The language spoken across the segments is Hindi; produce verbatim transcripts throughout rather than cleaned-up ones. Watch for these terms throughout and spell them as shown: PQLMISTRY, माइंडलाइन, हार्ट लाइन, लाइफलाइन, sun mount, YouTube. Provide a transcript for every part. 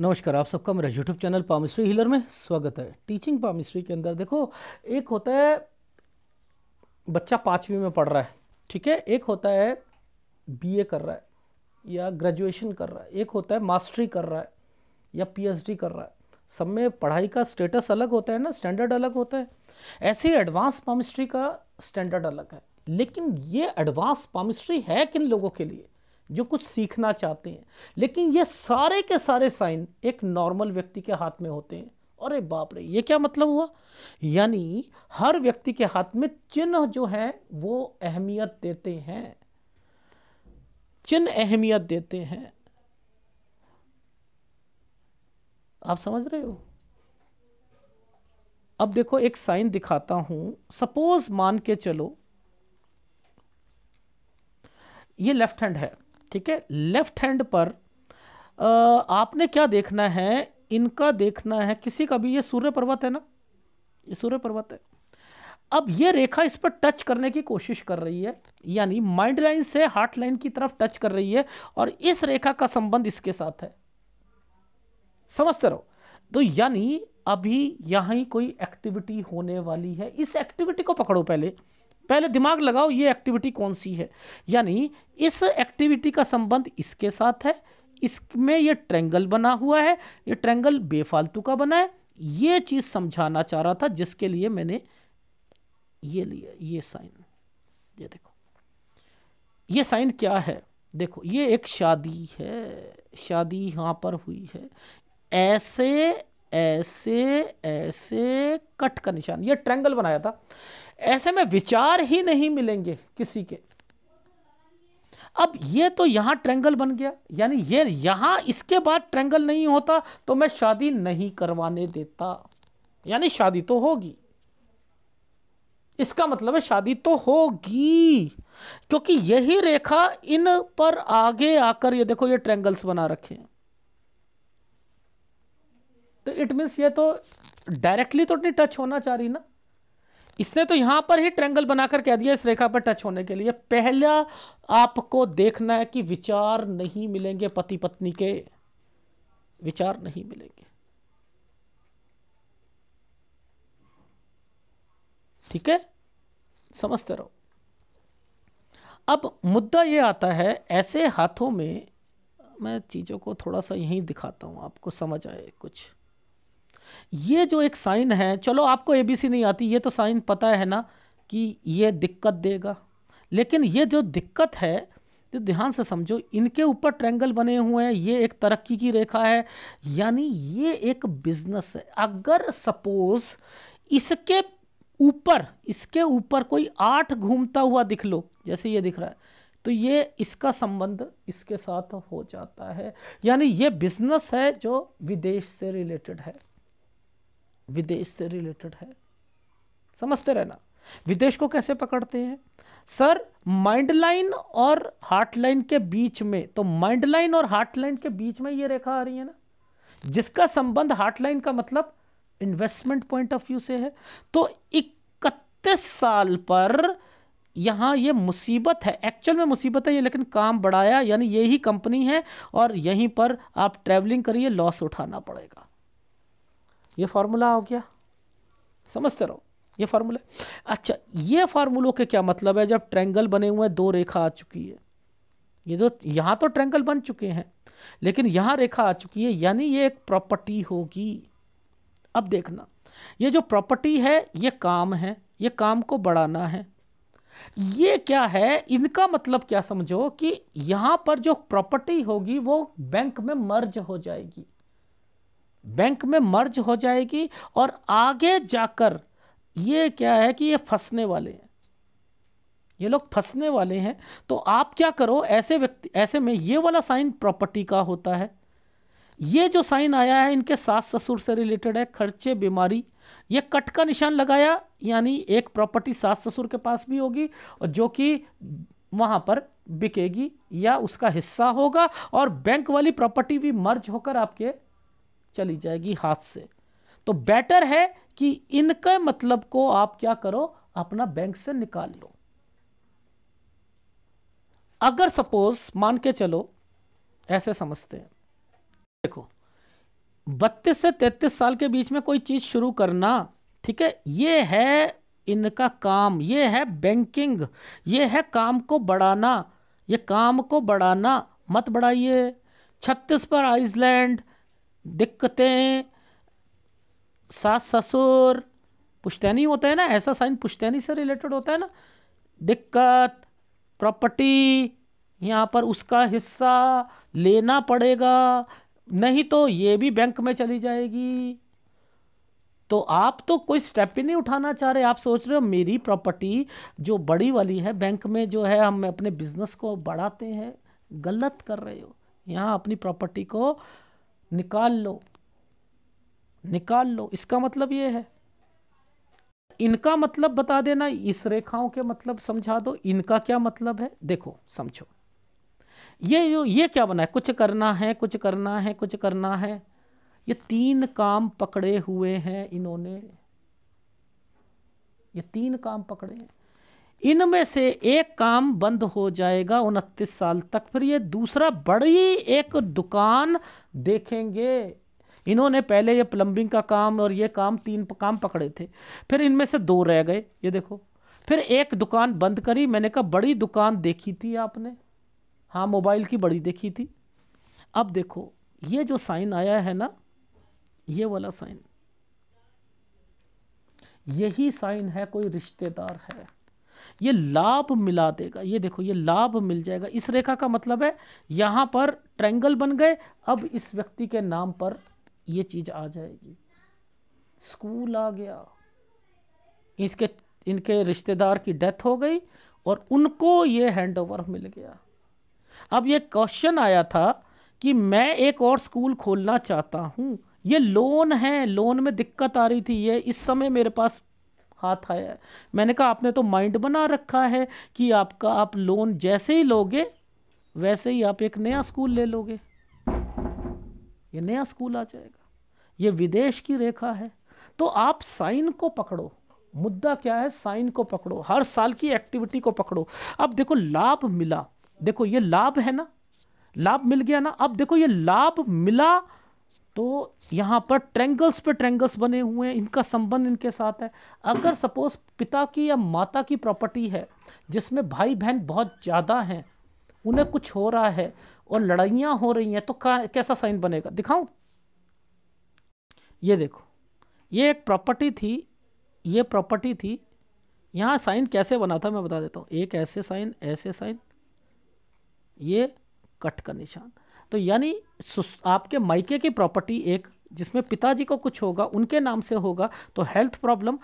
नमस्कार, आप सबका मेरा यूट्यूब चैनल पामिस्ट्री हीलर में स्वागत है। टीचिंग पामिस्ट्री के अंदर देखो, एक होता है बच्चा पाँचवीं में पढ़ रहा है, ठीक है, एक होता है बीए कर रहा है या ग्रेजुएशन कर रहा है, एक होता है मास्टरी कर रहा है या पीएचडी कर रहा है। सब में पढ़ाई का स्टेटस अलग होता है ना, स्टैंडर्ड अलग होता है। ऐसे ही एडवांस पामिस्ट्री का स्टैंडर्ड अलग है। लेकिन ये एडवांस पामिस्ट्री है किन लोगों के लिए जो कुछ सीखना चाहते हैं, लेकिन ये सारे के सारे साइन एक नॉर्मल व्यक्ति के हाथ में होते हैं। अरे बाप रे, ये क्या मतलब हुआ? यानी हर व्यक्ति के हाथ में चिन्ह जो है वो अहमियत देते हैं, चिन्ह अहमियत देते हैं। आप समझ रहे हो? अब देखो, एक साइन दिखाता हूं। सपोज मान के चलो ये लेफ्ट हैंड है, ठीक है। लेफ्ट हैंड पर आ, आपने क्या देखना है, इनका देखना है, किसी का भी। ये सूर्य पर्वत है ना, ये सूर्य पर्वत है। अब ये रेखा इस पर टच करने की कोशिश कर रही है, यानी माइंड लाइन से हार्ट लाइन की तरफ टच कर रही है, और इस रेखा का संबंध इसके साथ है। समझते रहो। तो यानी अभी यहाँ ही कोई एक्टिविटी होने वाली है। इस एक्टिविटी को पकड़ो, पहले पहले दिमाग लगाओ ये एक्टिविटी कौन सी है। यानी इस एक्टिविटी का संबंध इसके साथ है, इसमें ये ट्रायंगल बना हुआ है, ये ट्रायंगल बेफालतू का बना है। ये चीज़ समझाना चाह रहा था, जिसके लिए मैंने ये लिया ये साइन। ये देखो, ये साइन क्या है? देखो, ये एक शादी है, शादी यहाँ पर हुई है। ऐसे ऐसे ऐसे कट का निशान, ये ट्रायंगल बनाया था। ऐसे में विचार ही नहीं मिलेंगे किसी के। अब ये तो यहां ट्रायंगल बन गया, यानी ये यहां इसके बाद ट्रायंगल नहीं होता तो मैं शादी नहीं करवाने देता। यानी शादी तो होगी, इसका मतलब है शादी तो होगी, क्योंकि यही रेखा इन पर आगे आकर, ये देखो, ये ट्रायंगल्स बना रखे हैं। तो इट मीन्स ये तो डायरेक्टली तो नहीं टच होना चाह रही ना। इसने तो यहां पर ही ट्रायंगल बनाकर कह दिया इस रेखा पर टच होने के लिए। पहला आपको देखना है कि विचार नहीं मिलेंगे, पति पत्नी के विचार नहीं मिलेंगे, ठीक है, समझते रहो। अब मुद्दा ये आता है, ऐसे हाथों में मैं चीजों को थोड़ा सा यहीं दिखाता हूं, आपको समझ आए कुछ। ये जो एक साइन है, चलो आपको एबीसी नहीं आती, ये तो साइन पता है ना कि ये दिक्कत देगा। लेकिन ये जो दिक्कत है, तो ध्यान से समझो, इनके ऊपर ट्रायंगल बने हुए हैं, ये एक तरक्की की रेखा है, यानी ये एक बिजनेस है। अगर सपोज इसके ऊपर इसके ऊपर कोई आठ घूमता हुआ दिख लो, जैसे ये दिख रहा है, तो ये इसका संबंध इसके साथ हो जाता है। यानी ये बिजनेस है जो विदेश से रिलेटेड है, विदेश से रिलेटेड है। समझते रहना। विदेश को कैसे पकड़ते हैं सर? माइंड लाइन और हार्ट लाइन के बीच में, तो माइंड लाइन और हार्ट लाइन के बीच में ये रेखा आ रही है ना, जिसका संबंध हार्ट लाइन का मतलब इन्वेस्टमेंट पॉइंट ऑफ व्यू से है। तो इकतीस साल पर यहाँ ये मुसीबत है, एक्चुअल में मुसीबत है ये, लेकिन काम बढ़ाया, यानी यही कंपनी है और यहीं पर आप ट्रैवलिंग करिए, लॉस उठाना पड़ेगा। ये फार्मूला हो गया, समझते रहो, ये फार्मूला। अच्छा, ये फार्मूलों के क्या मतलब है? जब ट्रायंगल बने हुए हैं, दो रेखा आ चुकी है, ये जो यहाँ तो ट्रायंगल बन चुके हैं, लेकिन यहाँ रेखा आ चुकी है, यानी ये एक प्रॉपर्टी होगी। अब देखना, ये जो प्रॉपर्टी है, ये काम है, ये काम को बढ़ाना है। ये क्या है? इनका मतलब क्या समझो कि यहाँ पर जो प्रॉपर्टी होगी वो बैंक में मर्ज हो जाएगी, बैंक में मर्ज हो जाएगी, और आगे जाकर ये क्या है कि ये फंसने वाले हैं, ये लोग फंसने वाले हैं। तो आप क्या करो, ऐसे व्यक्ति, ऐसे में ये वाला साइन प्रॉपर्टी का होता है, ये जो साइन आया है इनके सास ससुर से रिलेटेड है, खर्चे, बीमारी। ये कट का निशान लगाया, यानी एक प्रॉपर्टी सास ससुर के पास भी होगी, और जो कि वहाँ पर बिकेगी या उसका हिस्सा होगा, और बैंक वाली प्रॉपर्टी भी मर्ज होकर आपके चली जाएगी हाथ से। तो बेटर है कि इनके मतलब को आप क्या करो, अपना बैंक से निकाल लो। अगर सपोज मान के चलो, ऐसे समझते हैं, देखो बत्तीस से तैंतीस साल के बीच में कोई चीज़ शुरू करना, ठीक है, ये है इनका काम, ये है बैंकिंग, ये है काम को बढ़ाना, ये काम को बढ़ाना मत बढ़ाइए। छत्तीस पर आइसलैंड, दिक्कतें, सास ससुर, पुश्तैनी होता है ना, ऐसा साइन पुश्तैनी से रिलेटेड होता है ना, दिक्कत, प्रॉपर्टी, यहाँ पर उसका हिस्सा लेना पड़ेगा, नहीं तो ये भी बैंक में चली जाएगी। तो आप तो कोई स्टेप ही नहीं उठाना चाह रहे, आप सोच रहे हो मेरी प्रॉपर्टी जो बड़ी वाली है बैंक में जो है हम अपने बिजनेस को बढ़ाते हैं, गलत कर रहे हो। यहाँ अपनी प्रॉपर्टी को निकाल लो, निकाल लो, इसका मतलब ये है। इनका मतलब बता देना, इस रेखाओं के मतलब समझा दो, इनका क्या मतलब है, देखो समझो। ये जो ये क्या बना है, कुछ करना है, कुछ करना है, कुछ करना है, ये तीन काम पकड़े हुए हैं इन्होंने, ये तीन काम पकड़े हैं। इनमें से एक काम बंद हो जाएगा उनतीस साल तक, फिर ये दूसरा बड़ी एक दुकान देखेंगे। इन्होंने पहले ये प्लम्बिंग का काम और ये काम, तीन काम पकड़े थे, फिर इनमें से दो रह गए, ये देखो, फिर एक दुकान बंद करी। मैंने कहा बड़ी दुकान देखी थी आपने, हाँ मोबाइल की बड़ी देखी थी। अब देखो ये जो साइन आया है ना, ये वाला साइन, यही साइन है कोई रिश्तेदार है, ये लाभ मिला देगा। ये देखो ये लाभ मिल जाएगा। इस रेखा का मतलब है यहाँ पर ट्रायंगल बन गए, अब इस व्यक्ति के नाम पर ये चीज आ जाएगी। स्कूल आ गया, इसके इनके रिश्तेदार की डेथ हो गई और उनको ये हैंडओवर मिल गया। अब ये क्वेश्चन आया था कि मैं एक और स्कूल खोलना चाहता हूँ, ये लोन है, लोन में दिक्कत आ रही थी, ये इस समय मेरे पास हाथ आया है। मैंने कहा आपने तो माइंड बना रखा है कि आपका आप लोन जैसे ही लोगे वैसे ही आप एक नया स्कूल ले लोगे, ये नया स्कूल आ जाएगा। ये विदेश की रेखा है। तो आप साइन को पकड़ो, मुद्दा क्या है, साइन को पकड़ो, हर साल की एक्टिविटी को पकड़ो। अब देखो लाभ मिला, देखो ये लाभ है ना, लाभ मिल गया ना। अब देखो ये लाभ मिला तो यहाँ पर ट्रेंगल्स पे ट्रेंगल्स बने हुए हैं, इनका संबंध इनके साथ है। अगर सपोज पिता की या माता की प्रॉपर्टी है जिसमें भाई बहन बहुत ज़्यादा हैं, उन्हें कुछ हो रहा है और लड़ाइयाँ हो रही हैं, तो कैसा साइन बनेगा दिखाऊं? ये देखो ये एक प्रॉपर्टी थी, ये प्रॉपर्टी थी, यहाँ साइन कैसे बना था मैं बता देता हूँ। एक ऐसे साइन, ऐसे साइन, ये कट का निशान। तो यानी आपके मायके की प्रॉपर्टी एक जिसमें पिताजी को कुछ होगा, उनके नाम से होगा तो health problem,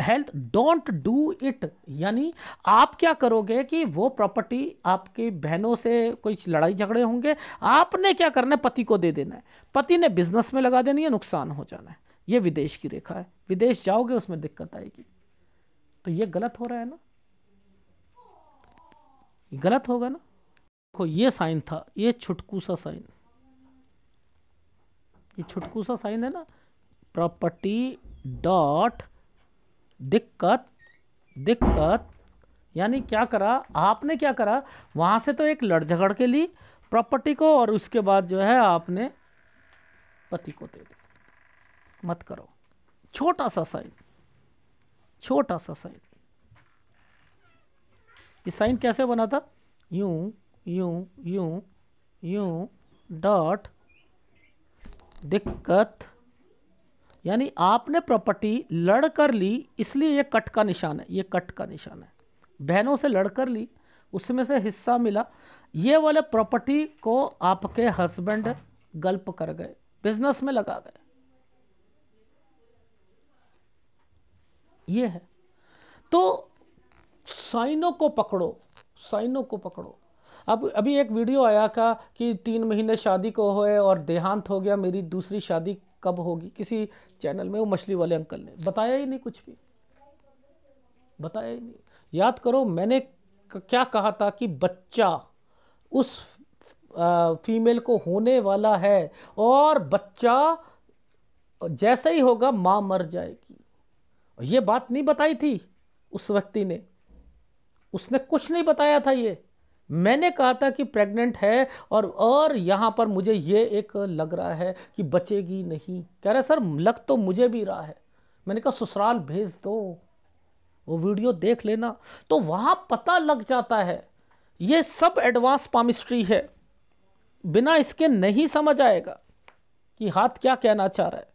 health, don't do it. यानी आप क्या करोगे कि वो प्रॉपर्टी आपकी बहनों से कुछ लड़ाई झगड़े होंगे, आपने क्या करना है, पति को दे देना है, पति ने बिजनेस में लगा देनी है, नुकसान हो जाना है। ये विदेश की रेखा है, विदेश जाओगे उसमें दिक्कत आएगी। तो ये गलत हो रहा है ना, गलत होगा ना। देखो ये साइन था, ये छुटकू सा साइन, ये छुटकू सा साइन है ना, प्रॉपर्टी डॉट दिक्कत, दिक्कत, यानी क्या करा आपने, क्या करा वहां से तो एक लड़ झगड़ के ली प्रॉपर्टी को और उसके बाद जो है आपने पति को दे दिया। मत करो, छोटा सा साइन, छोटा सा साइन। ये साइन कैसे बना था, यूं यूं यूं यूं डॉट दिक्कत, यानी आपने प्रॉपर्टी लड़ कर ली, इसलिए ये कट का निशान है, ये कट का निशान है, बहनों से लड़ कर ली, उसमें से हिस्सा मिला। ये वाले प्रॉपर्टी को आपके हस्बैंड गल्प कर गए, बिजनेस में लगा गए, ये है। तो साइनों को पकड़ो, साइनों को पकड़ो। अब अभी एक वीडियो आया था कि तीन महीने शादी को होए और देहांत हो गया, मेरी दूसरी शादी कब होगी, किसी चैनल में, वो मछली वाले अंकल ने बताया ही नहीं, कुछ भी बताया ही नहीं। याद करो मैंने क्या कहा था कि बच्चा उस फीमेल को होने वाला है और बच्चा जैसे ही होगा माँ मर जाएगी। ये बात नहीं बताई थी उस व्यक्ति ने, उसने कुछ नहीं बताया था ये मैंने कहा था कि प्रेग्नेंट है और और यहाँ पर मुझे ये एक लग रहा है कि बचेगी नहीं। कह रहा सर लग तो मुझे भी रहा है। मैंने कहा ससुराल भेज दो, वो वीडियो देख लेना। तो वहाँ पता लग जाता है। ये सब एडवांस पामिस्ट्री है, बिना इसके नहीं समझ आएगा कि हाथ क्या कहना चाह रहा है।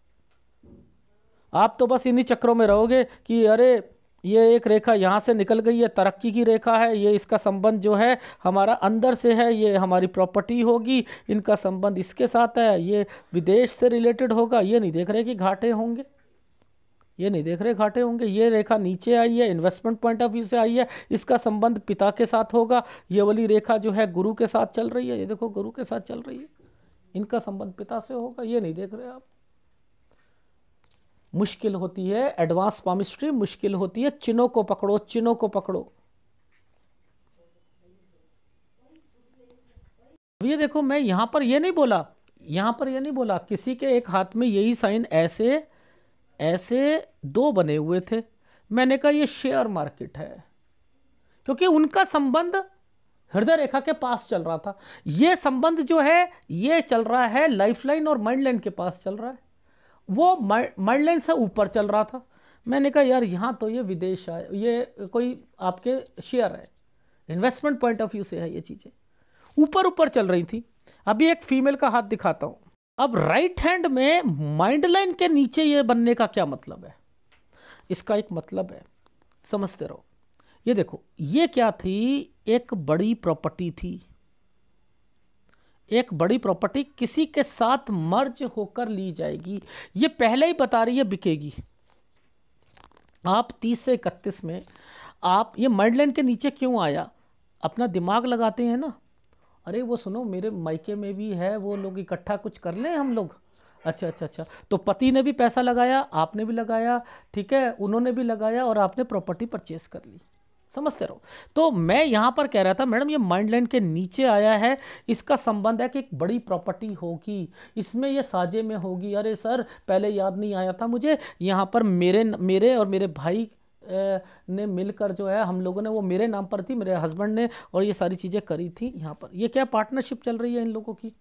आप तो बस इन्हीं चक्रों में रहोगे कि अरे ये एक रेखा यहाँ से निकल गई है, तरक्की की रेखा है, ये इसका संबंध जो है हमारा अंदर से है, ये हमारी प्रॉपर्टी होगी, इनका संबंध इसके साथ है, ये विदेश से रिलेटेड होगा। ये नहीं देख रहे कि घाटे होंगे, ये नहीं देख रहे घाटे होंगे। ये रेखा नीचे आई है, इन्वेस्टमेंट पॉइंट ऑफ व्यू से आई है, इसका संबंध पिता के साथ होगा। ये वाली रेखा जो है गुरु के साथ चल रही है, ये देखो गुरु के साथ चल रही है, इनका संबंध पिता से होगा। ये नहीं देख रहे आप। मुश्किल होती है एडवांस पामिस्ट्री, मुश्किल होती है। चिन्हों को पकड़ो, चिन्हों को पकड़ो। ये देखो मैं यहां पर ये नहीं बोला, यहां पर ये नहीं बोला। किसी के एक हाथ में यही साइन ऐसे ऐसे दो बने हुए थे। मैंने कहा ये शेयर मार्केट है, क्योंकि उनका संबंध हृदय रेखा के पास चल रहा था। ये संबंध जो है ये चल रहा है लाइफलाइन और माइंडलाइन के पास चल रहा है, वो माइंडलाइन से ऊपर चल रहा था। मैंने कहा यार यहाँ तो ये विदेश है, ये कोई आपके शेयर है, इन्वेस्टमेंट पॉइंट ऑफ व्यू से है, ये चीज़ें ऊपर ऊपर चल रही थी। अभी एक फीमेल का हाथ दिखाता हूँ। अब राइट हैंड में माइंडलाइन के नीचे ये बनने का क्या मतलब है, इसका एक मतलब है, समझते रहो। ये देखो ये क्या थी, एक बड़ी प्रॉपर्टी थी, एक बड़ी प्रॉपर्टी किसी के साथ मर्ज होकर ली जाएगी। ये पहले ही बता रही है बिकेगी। आप तीस से इकतीस में आप ये माइंडलाइन के नीचे क्यों आया, अपना दिमाग लगाते हैं ना। अरे वो सुनो मेरे मायके में भी है, वो लोग इकट्ठा कुछ कर लें हम लोग। अच्छा अच्छा अच्छा, तो पति ने भी पैसा लगाया, आपने भी लगाया, ठीक है, उन्होंने भी लगाया और आपने प्रॉपर्टी परचेस कर ली, समझते रहो। तो मैं यहाँ पर कह रहा था मैडम ये माइंडलाइन के नीचे आया है, इसका संबंध है कि एक बड़ी प्रॉपर्टी होगी, इसमें ये साझे में होगी। अरे सर पहले याद नहीं आया था मुझे, यहाँ पर मेरे मेरे और मेरे भाई ने मिलकर जो है हम लोगों ने, वो मेरे नाम पर थी, मेरे हस्बैंड ने, और ये सारी चीज़ें करी थी यहाँ पर। ये क्या पार्टनरशिप चल रही है इन लोगों की।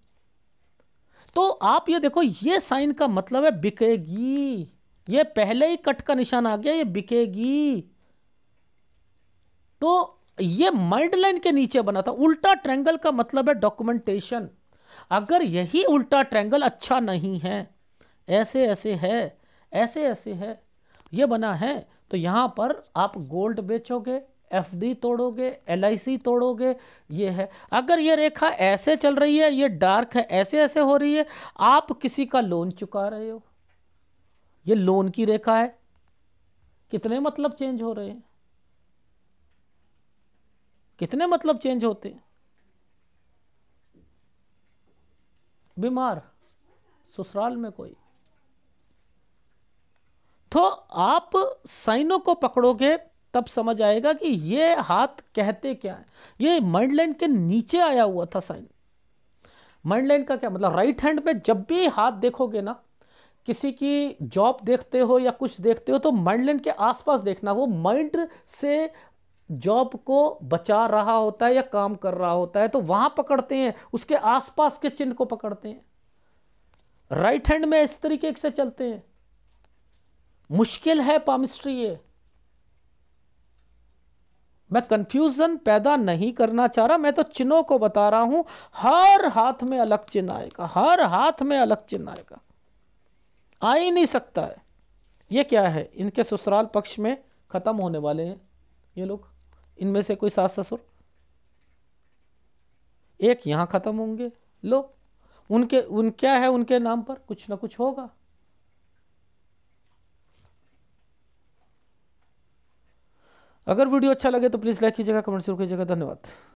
तो आप ये देखो ये साइन का मतलब है बिकेगी। ये पहले ही कट का निशान आ गया, ये बिकेगी। तो ये माइंडलाइन के नीचे बना था। उल्टा ट्रायंगल का मतलब है डॉक्यूमेंटेशन। अगर यही उल्टा ट्रायंगल अच्छा नहीं है, ऐसे ऐसे है, ऐसे ऐसे है, ये बना है, तो यहाँ पर आप गोल्ड बेचोगे, एफडी तोड़ोगे, एलआईसी तोड़ोगे, ये है। अगर ये रेखा ऐसे चल रही है, ये डार्क है, ऐसे ऐसे हो रही है, आप किसी का लोन चुका रहे हो, ये लोन की रेखा है। कितने मतलब चेंज हो रहे हैं, कितने मतलब चेंज होते हैं। बीमार, ससुराल में कोई। तो आप साइनों को पकड़ोगे तब समझ आएगा कि ये हाथ कहते क्या है। ये माइंडलाइन के नीचे आया हुआ था साइन। माइंडलाइन का क्या मतलब, राइट हैंड में जब भी हाथ देखोगे ना, किसी की जॉब देखते हो या कुछ देखते हो, तो माइंडलाइन के आसपास देखना। वो माइंड से जॉब को बचा रहा होता है या काम कर रहा होता है, तो वहां पकड़ते हैं, उसके आसपास के चिन्ह को पकड़ते हैं। राइट हैंड में इस तरीके से चलते हैं। मुश्किल है पामिस्ट्री ये। मैं कंफ्यूजन पैदा नहीं करना चाह रहा, मैं तो चिन्हों को बता रहा हूं। हर हाथ में अलग चिन्ह आएगा, हर हाथ में अलग चिन्ह आएगा, आ ही नहीं सकता है। ये क्या है, इनके ससुराल पक्ष में खत्म होने वाले हैं ये लोग। इनमें से कोई सास ससुर एक यहाँ ख़त्म होंगे। लो उनके उन क्या है, उनके नाम पर कुछ ना कुछ होगा। अगर वीडियो अच्छा लगे तो प्लीज़ लाइक कीजिएगा, कमेंट जरूर कीजिएगा। धन्यवाद।